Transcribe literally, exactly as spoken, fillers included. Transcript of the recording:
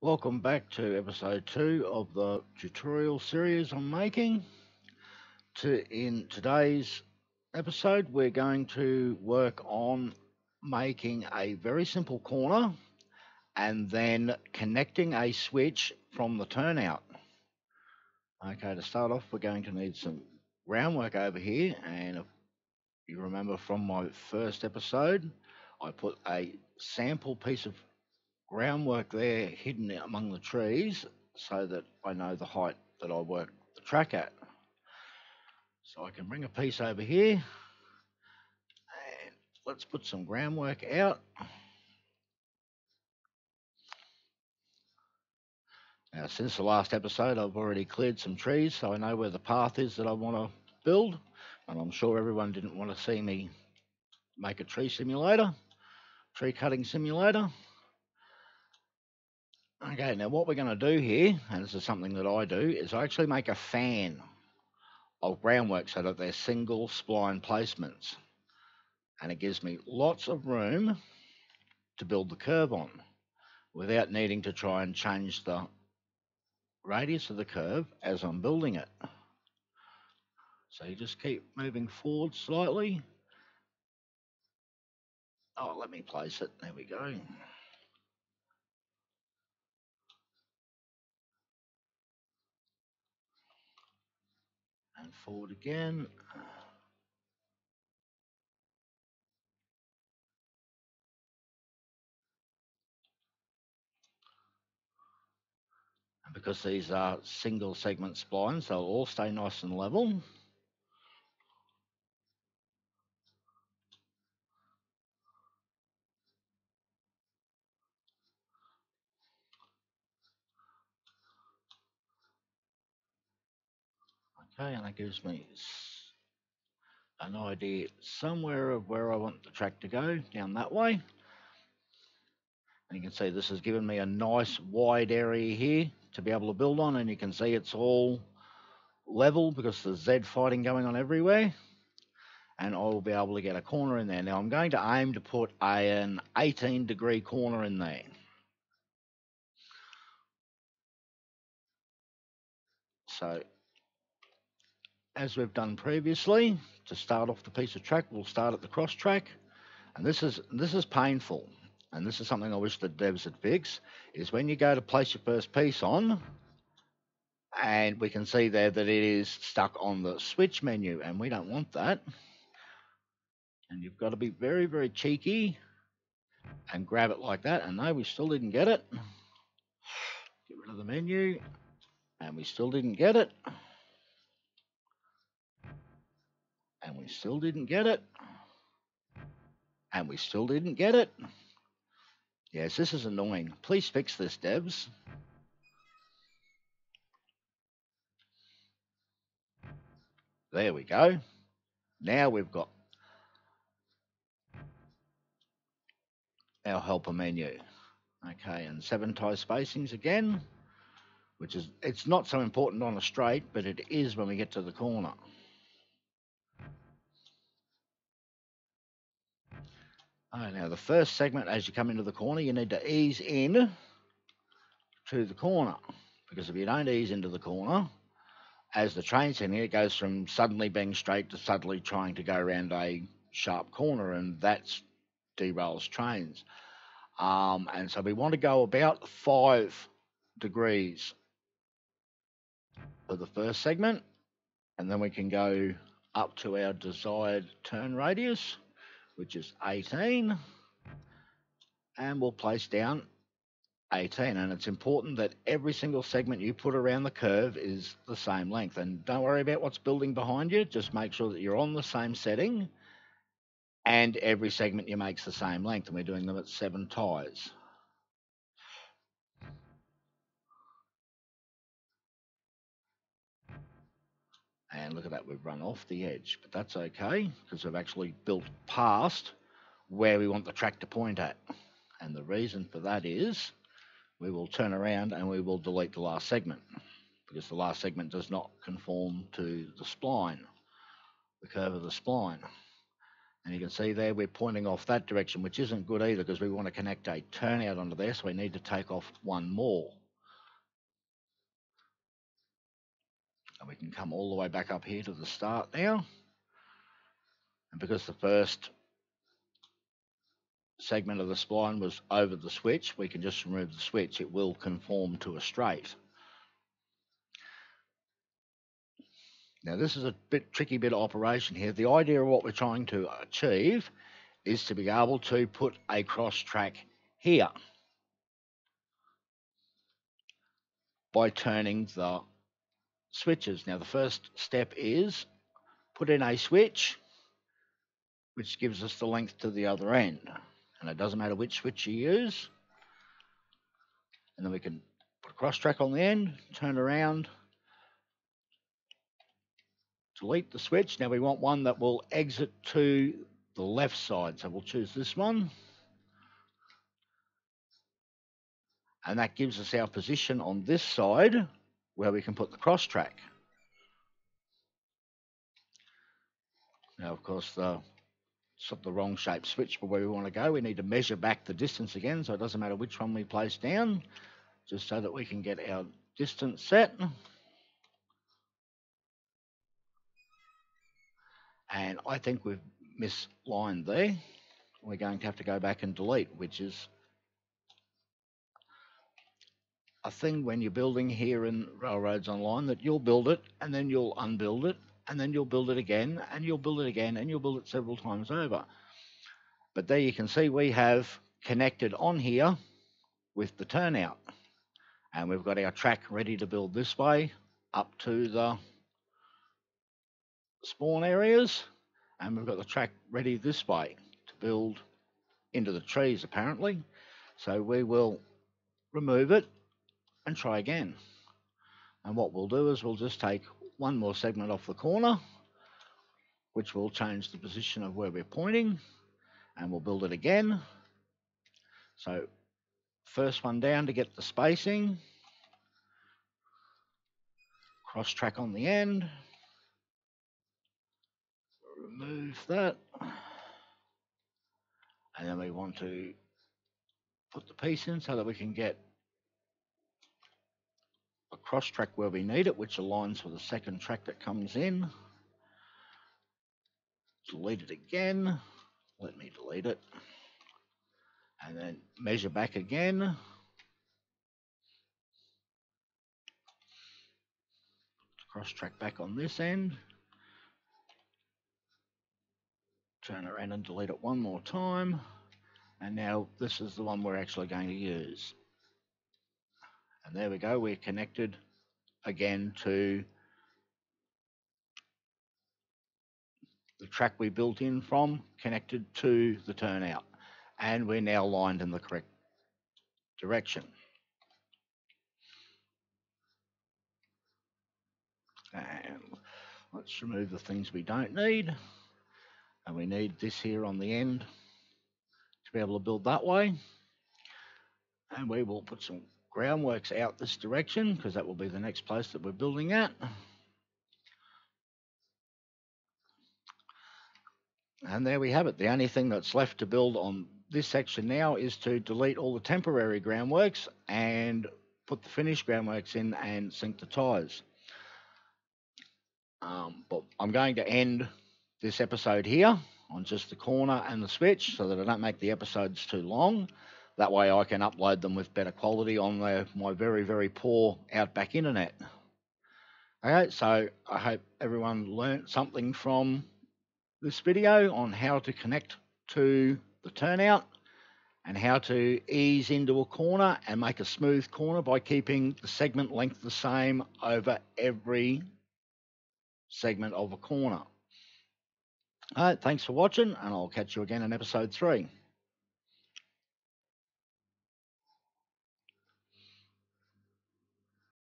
Welcome back to episode two of the tutorial series I'm making. To, in today's episode we're going to work on making a very simple corner and then connecting a switch from the turnout. Okay, to start off we're going to need some groundwork over here, and if you remember from my first episode I put a sample piece of groundwork there hidden among the trees so that I know the height that I work the track at. So I can bring a piece over here and let's put some groundwork out. Now, since the last episode I've already cleared some trees so I know where the path is that I want to build, and I'm sure everyone didn't want to see me make a tree simulator, tree cutting simulator. Okay, now what we're going to do here, and this is something that I do, is I actually make a fan of groundwork so that they're single spline placements. And it gives me lots of room to build the curve on without needing to try and change the radius of the curve as I'm building it. So you just keep moving forward slightly. Oh, let me place it. There we go. And forward again. And because these are single segment splines, they'll all stay nice and level. Okay, and that gives me an idea somewhere of where I want the track to go, down that way. And you can see this has given me a nice wide area here to be able to build on, and you can see it's all level because there's Z fighting going on everywhere. And I will be able to get a corner in there. Now I'm going to aim to put a, an eighteen degree corner in there. So, as we've done previously, to start off the piece of track, we'll start at the cross track, and this is this is painful, and this is something I wish the devs had fixed, is when you go to place your first piece on, and we can see there that it is stuck on the switch menu, and we don't want that. And you've got to be very, very cheeky and grab it like that, and no, we still didn't get it. Get rid of the menu, and we still didn't get it. And we still didn't get it. And we still didn't get it. Yes, this is annoying. Please fix this, devs. There we go. Now we've got our helper menu. Okay, and seven tie spacings again, which is, it's not so important on a straight, but it is when we get to the corner. Right, now the first segment, as you come into the corner, you need to ease in to the corner, because if you don't ease into the corner, as the train's in here, it goes from suddenly being straight to suddenly trying to go around a sharp corner, and that derails trains. Um, and so we want to go about five degrees for the first segment, and then we can go up to our desired turn radius, which is eighteen, and we'll place down eighteen. And it's important that every single segment you put around the curve is the same length, and don't worry about what's building behind you, just make sure that you're on the same setting and every segment you make's the same length, and we're doing them at seven ties. And look at that, we've run off the edge, but that's okay because we've actually built past where we want the track to point at. And the reason for that is we will turn around and we will delete the last segment, because the last segment does not conform to the spline, the curve of the spline. And you can see there we're pointing off that direction, which isn't good either, because we want to connect a turnout onto there, so we need to take off one more. And we can come all the way back up here to the start now. And because the first segment of the spline was over the switch, we can just remove the switch. It will conform to a straight. Now this is a bit tricky bit of operation here. The idea of what we're trying to achieve is to be able to put a cross track here by turning the switches. Now the first step is put in a switch which gives us the length to the other end, and it doesn't matter which switch you use, and then we can put a cross track on the end, turn around, delete the switch. Now we want one that will exit to the left side, so we'll choose this one, and that gives us our position on this side where we can put the cross track. Now of course the, it's not the wrong shape switch, but where we want to go we need to measure back the distance again, so it doesn't matter which one we place down, just so that we can get our distance set. And I think we've mislined there. We're going to have to go back and delete, which is a thing when you're building here in Railroads Online, that you'll build it and then you'll unbuild it and then you'll build it again and you'll build it again and you'll build it several times over. But there you can see we have connected on here with the turnout, and we've got our track ready to build this way up to the spawn areas, and we've got the track ready this way to build into the trees apparently. So we will remove it and try again, and what we'll do is we'll just take one more segment off the corner, which will change the position of where we're pointing, and we'll build it again. So first one down to get the spacing, cross track on the end, remove that, and then we want to put the piece in so that we can get a cross track where we need it, which aligns with the second track that comes in. Delete it again, let me delete it, and then measure back again. Cross track back on this end, turn around and delete it one more time, and now this is the one we're actually going to use. And there we go, we're connected again to the track we built in from, connected to the turnout, and we're now lined in the correct direction. And let's remove the things we don't need. And we need this here on the end to be able to build that way. And we will put some groundworks out this direction, because that will be the next place that we're building at. And there we have it. The only thing that's left to build on this section now is to delete all the temporary groundworks and put the finished groundworks in and sink the ties. Um, but I'm going to end this episode here on just the corner and the switch, so that I don't make the episodes too long. That way I can upload them with better quality on the, my very, very poor outback internet. Okay, so I hope everyone learnt something from this video on how to connect to the turnout and how to ease into a corner and make a smooth corner by keeping the segment length the same over every segment of a corner. All right, thanks for watching, and I'll catch you again in episode three.